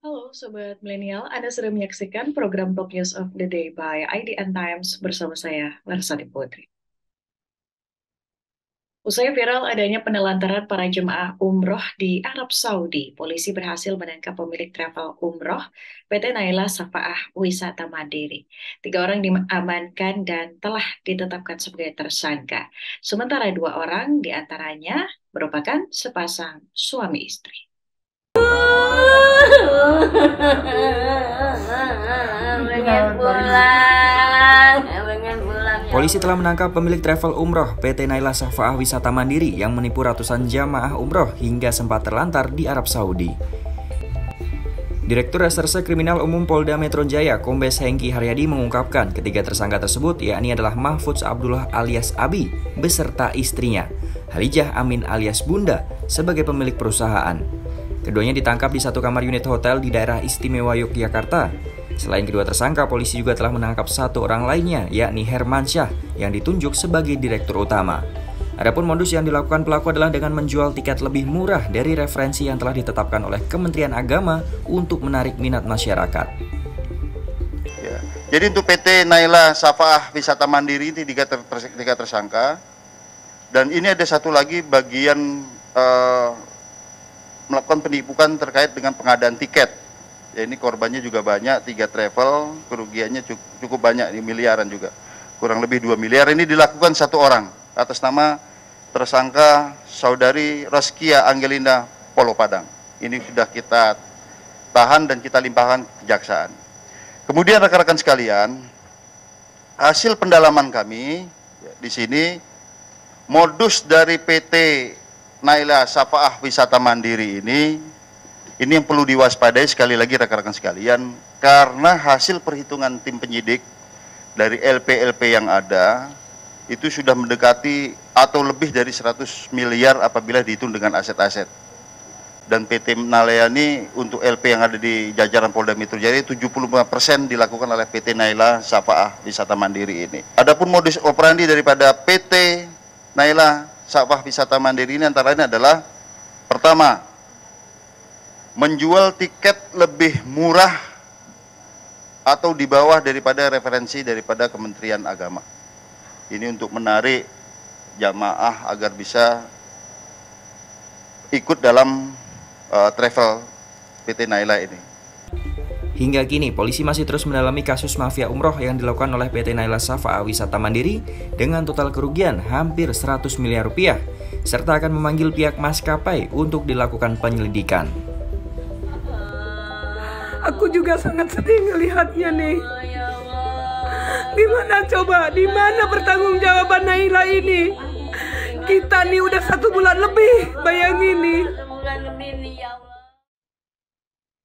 Halo Sobat Milenial, Anda sudah menyaksikan program Talk News of the Day by IDN Times bersama saya, Larasati Putri. Usai viral adanya penelantaran para jemaah umroh di Arab Saudi, polisi berhasil menangkap pemilik travel umroh PT Naila Syafaah Wisata Mandiri. 3 orang diamankan dan telah ditetapkan sebagai tersangka. Sementara 2 orang diantaranya merupakan sepasang suami istri. Polisi telah menangkap pemilik travel umroh PT Naila Syafaah Wisata Mandiri yang menipu ratusan jamaah umroh hingga sempat terlantar di Arab Saudi. Direktur Reserse Kriminal Umum Polda Metro Jaya, Kombes Hengki Haryadi mengungkapkan ketiga tersangka tersebut yakni adalah Mahfudz Abdullah alias Abi beserta istrinya, Halijah Amin alias Bunda sebagai pemilik perusahaan. Keduanya ditangkap di satu kamar unit hotel di daerah istimewa Yogyakarta. Selain kedua tersangka, polisi juga telah menangkap 1 orang lainnya, yakni Hermansyah, yang ditunjuk sebagai direktur utama. Adapun modus yang dilakukan pelaku adalah dengan menjual tiket lebih murah dari referensi yang telah ditetapkan oleh Kementerian Agama untuk menarik minat masyarakat. Ya, jadi untuk PT Naila Syafaah Wisata Mandiri ini tiga tersangka, dan ini ada satu lagi bagian melakukan penipuan terkait dengan pengadaan tiket. Ya, ini korbannya juga banyak, 3 travel, kerugiannya cukup banyak, ini miliaran juga. Kurang lebih 2 miliar, ini dilakukan 1 orang atas nama tersangka saudari Reskia Angelina Polo Padang. Ini sudah kita tahan dan kita limpahkan kejaksaan. Kemudian rekan-rekan sekalian, hasil pendalaman kami ya, di sini modus dari PT Naila Syafaah Wisata Mandiri ini yang perlu diwaspadai sekali lagi rekan-rekan sekalian, karena hasil perhitungan tim penyidik dari LP-LP yang ada itu sudah mendekati atau lebih dari 100 miliar apabila dihitung dengan aset-aset. Dan PT Naila ini untuk LP yang ada di jajaran Polda Metro Jaya 75% dilakukan oleh PT Naila Syafaah Wisata Mandiri ini. Adapun modus operandi daripada PT Naila Syafaah Wisata Mandiri ini antara lain adalah pertama, menjual tiket lebih murah atau di bawah daripada referensi daripada Kementerian Agama. Ini untuk menarik jamaah agar bisa ikut dalam travel PT Naila ini. Hingga kini, polisi masih terus mendalami kasus mafia umroh yang dilakukan oleh PT Naila Syafaah Wisata Mandiri dengan total kerugian hampir 100 miliar rupiah, serta akan memanggil pihak maskapai untuk dilakukan penyelidikan. Aku juga sangat sedih melihatnya nih. Dimana coba, dimana bertanggung jawaban Naila ini? Kita nih udah 1 bulan lebih, bayangin nih.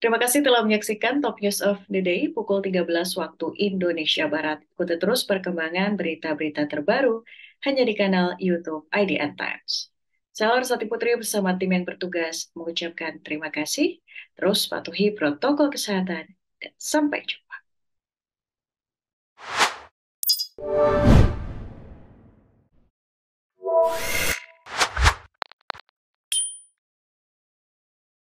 Terima kasih telah menyaksikan Top News of the Day pukul 13 waktu Indonesia Barat. Ikuti terus perkembangan berita-berita terbaru hanya di kanal YouTube IDN Times. Saya Larasati Putri bersama tim yang bertugas mengucapkan terima kasih. Terus patuhi protokol kesehatan dan sampai jumpa.